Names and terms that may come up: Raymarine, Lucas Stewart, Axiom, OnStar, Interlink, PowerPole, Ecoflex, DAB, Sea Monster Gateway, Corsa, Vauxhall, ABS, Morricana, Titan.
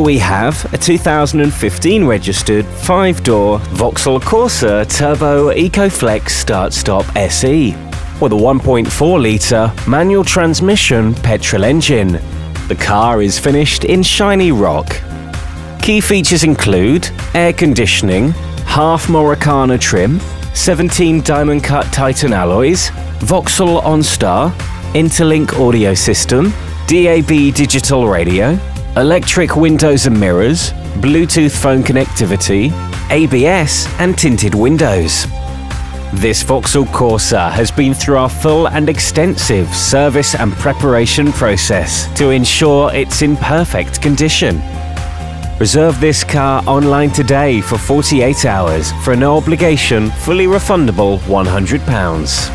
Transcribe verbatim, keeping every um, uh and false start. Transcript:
Here we have a two thousand fifteen registered five-door Vauxhall Corsa Turbo Ecoflex Start-Stop S E with a one point four litre manual transmission petrol engine. The car is finished in shiny rock. Key features include air conditioning, half Morricana trim, seventeen diamond cut Titan alloys, Vauxhall OnStar, Interlink audio system, D A B digital radio, electric windows and mirrors, Bluetooth phone connectivity, A B S and tinted windows. This Vauxhall Corsa has been through our full and extensive service and preparation process to ensure it's in perfect condition. Reserve this car online today for forty-eight hours for an obligation, fully refundable one hundred pounds.